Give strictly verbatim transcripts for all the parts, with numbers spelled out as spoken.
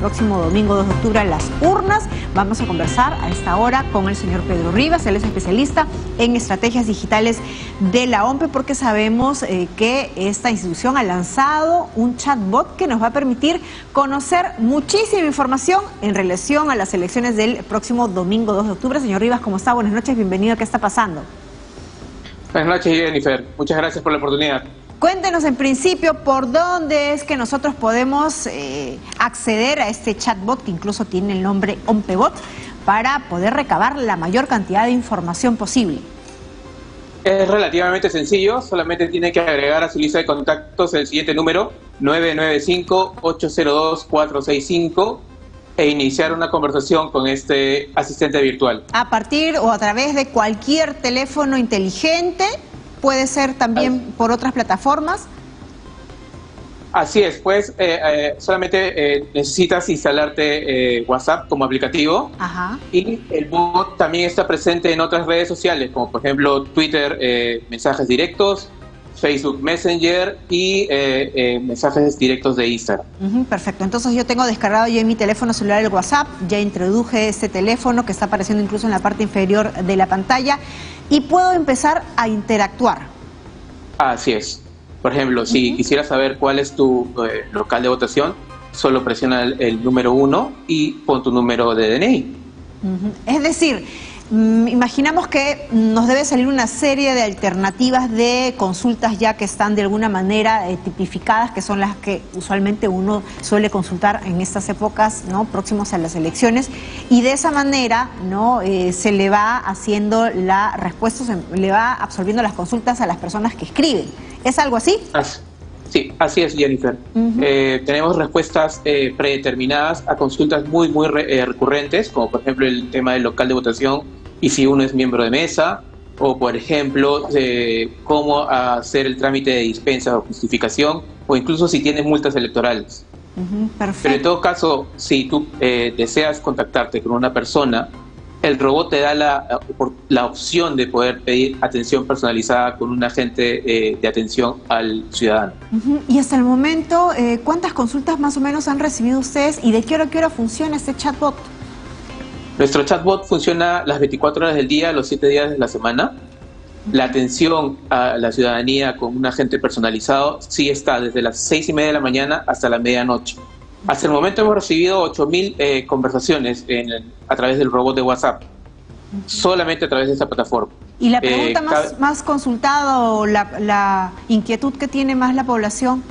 Próximo domingo dos de octubre a las urnas. Vamos a conversar a esta hora con el señor Pedro Rivas. Él es especialista en estrategias digitales de la O M P E, porque sabemos eh, que esta institución ha lanzado un chatbot que nos va a permitir conocer muchísima información en relación a las elecciones del próximo domingo dos de octubre. Señor Rivas, ¿cómo está? Buenas noches, bienvenido. ¿Qué está pasando? Buenas noches, Jennifer. Muchas gracias por la oportunidad. Cuéntenos en principio por dónde es que nosotros podemos eh, acceder a este chatbot, que incluso tiene el nombre ONPEBot, para poder recabar la mayor cantidad de información posible. Es relativamente sencillo, solamente tiene que agregar a su lista de contactos el siguiente número, nueve nueve cinco, ocho cero dos, cuatro seis cinco, e iniciar una conversación con este asistente virtual. A partir o a través de cualquier teléfono inteligente. ¿Puede ser también por otras plataformas? Así es, pues eh, eh, solamente eh, necesitas instalarte eh, WhatsApp como aplicativo. Ajá. Y el bot también está presente en otras redes sociales, como por ejemplo Twitter, eh, mensajes directos, Facebook Messenger y eh, eh, mensajes directos de Instagram. Uh-huh, perfecto, entonces yo tengo descargado ya en mi teléfono celular el WhatsApp, ya introduje este teléfono que está apareciendo incluso en la parte inferior de la pantalla y puedo empezar a interactuar. Así es, por ejemplo, si uh-huh. quisieras saber cuál es tu eh, local de votación, solo presiona el, el número uno y pon tu número de D N I. Uh-huh. Es decir, imaginamos que nos debe salir una serie de alternativas de consultas ya que están de alguna manera eh, tipificadas, que son las que usualmente uno suele consultar en estas épocas, ¿no?, próximos a las elecciones, y de esa manera, ¿no?, eh, se le va haciendo la respuesta, se le va absorbiendo las consultas a las personas que escriben. ¿Es algo así? Sí, así es, Jennifer. Uh-huh. eh, tenemos respuestas eh, predeterminadas a consultas muy, muy re, eh, recurrentes, como por ejemplo el tema del local de votación y si uno es miembro de mesa, o por ejemplo, eh, cómo hacer el trámite de dispensa o justificación, o incluso si tienes multas electorales. Uh-huh, perfecto. Pero en todo caso, si tú eh, deseas contactarte con una persona, el robot te da la, la opción de poder pedir atención personalizada con un agente eh, de atención al ciudadano. Uh-huh. Y hasta el momento, eh, ¿cuántas consultas más o menos han recibido ustedes y de qué hora a qué hora funciona este chatbot? Nuestro chatbot funciona las veinticuatro horas del día, los siete días de la semana. La atención a la ciudadanía con un agente personalizado sí está desde las seis y media de la mañana hasta la medianoche. Hasta el momento hemos recibido ocho mil eh, conversaciones en el, a través del robot de WhatsApp, solamente a través de esta plataforma. ¿Y la pregunta eh, más, más consultada o la, la inquietud que tiene más la población?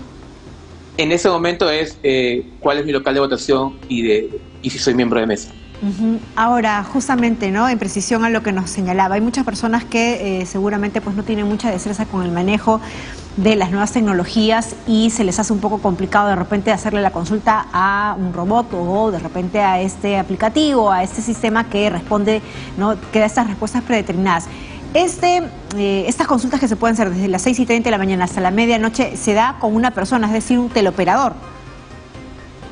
En ese momento es eh, cuál es mi local de votación y, de, y si soy miembro de mesa. Uh-huh. Ahora, justamente, ¿no?, en precisión a lo que nos señalaba, hay muchas personas que eh, seguramente pues no tienen mucha destreza con el manejo de las nuevas tecnologías y se les hace un poco complicado de repente hacerle la consulta a un robot o de repente a este aplicativo, a este sistema que responde, ¿no?, que da estas respuestas predeterminadas. Este, eh, estas consultas que se pueden hacer desde las seis y treinta de la mañana hasta la medianoche se da con una persona, es decir, un teleoperador.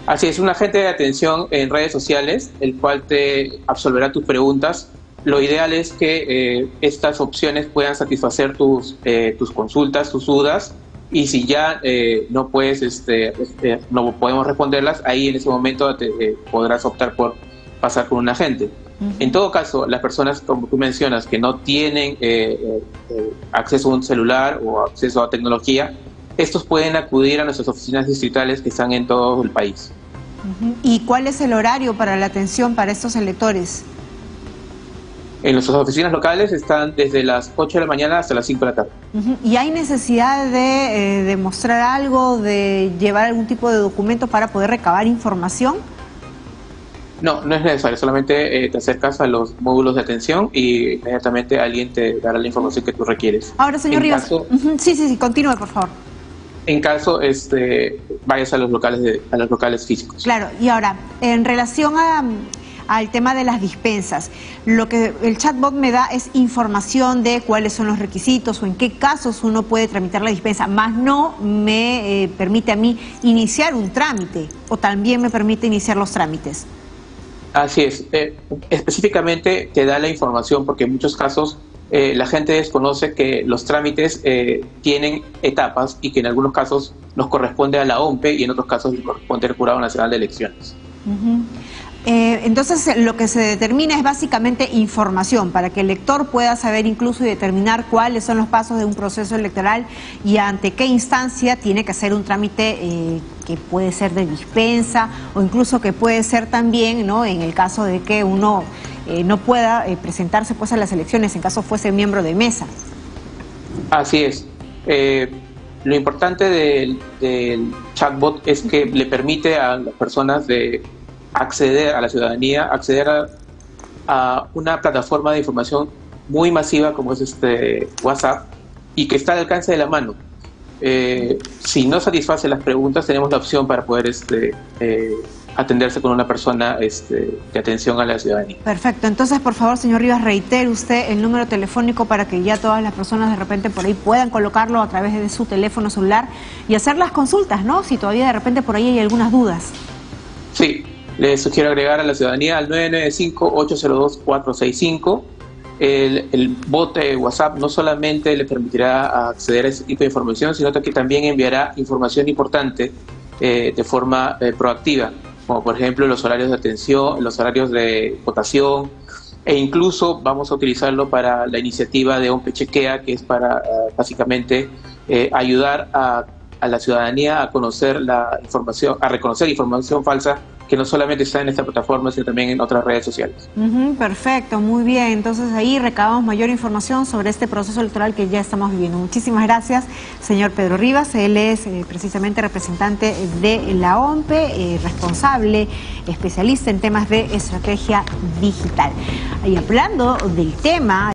Así es, un agente de atención en redes sociales, el cual te absolverá tus preguntas. Lo ideal es que eh, estas opciones puedan satisfacer tus, eh, tus consultas, tus dudas, y si ya eh, no puedes, este, este, no podemos responderlas, ahí en ese momento te, eh, podrás optar por pasar con un agente. Uh-huh. En todo caso, las personas, como tú mencionas, que no tienen eh, eh, acceso a un celular o acceso a tecnología, estos pueden acudir a nuestras oficinas distritales que están en todo el país. ¿Y cuál es el horario para la atención para estos electores? En nuestras oficinas locales están desde las ocho de la mañana hasta las cinco de la tarde. ¿Y hay necesidad de eh, demostrar algo, de llevar algún tipo de documento para poder recabar información? No, no es necesario, solamente eh, te acercas a los módulos de atención y inmediatamente alguien te dará la información que tú requieres. Ahora, señor en Rivas, caso, uh-huh, sí, sí, sí, continúe, por favor. En caso, este, vayas a los locales de, a los locales físicos. Claro, y ahora, en relación a, al tema de las dispensas, lo que el chatbot me da es información de cuáles son los requisitos o en qué casos uno puede tramitar la dispensa, más no me eh, permite a mí iniciar un trámite, o también me permite iniciar los trámites. Así es, eh, específicamente te da la información porque en muchos casos Eh, la gente desconoce que los trámites eh, tienen etapas y que en algunos casos nos corresponde a la O M P E y en otros casos nos corresponde al Jurado Nacional de Elecciones. Uh-huh. Eh, entonces lo que se determina es básicamente información para que el lector pueda saber incluso y determinar cuáles son los pasos de un proceso electoral y ante qué instancia tiene que hacer un trámite eh, que puede ser de dispensa o incluso que puede ser también, ¿no?, en el caso de que uno eh, no pueda eh, presentarse pues a las elecciones en caso fuese miembro de mesa. Así es. Eh, lo importante del, del chatbot es que le permite a las personas de acceder a la ciudadanía, acceder a, a una plataforma de información muy masiva como es este WhatsApp y que está al alcance de la mano. Eh, si no satisface las preguntas, tenemos la opción para poder este, eh, atenderse con una persona este, de atención a la ciudadanía. Perfecto. Entonces, por favor, señor Rivas, reitere usted el número telefónico para que ya todas las personas de repente por ahí puedan colocarlo a través de su teléfono celular y hacer las consultas, ¿no? Si todavía de repente por ahí hay algunas dudas. Sí. Les sugiero agregar a la ciudadanía al nueve nueve cinco, ocho cero dos, cuatro seis cinco. El, el bot de WhatsApp no solamente le permitirá acceder a ese tipo de información, sino que también enviará información importante eh, de forma eh, proactiva, como por ejemplo los horarios de atención, los horarios de votación, e incluso vamos a utilizarlo para la iniciativa de ONPEChequea, que es para eh, básicamente eh, ayudar a, a la ciudadanía a conocer la información, a reconocer información falsa que no solamente está en esta plataforma, sino también en otras redes sociales. Uh-huh, perfecto, muy bien. Entonces ahí recabamos mayor información sobre este proceso electoral que ya estamos viviendo. Muchísimas gracias, señor Pedro Rivas. Él es eh, precisamente representante de la ONPE, eh, responsable, especialista en temas de estrategia digital. Y hablando del tema...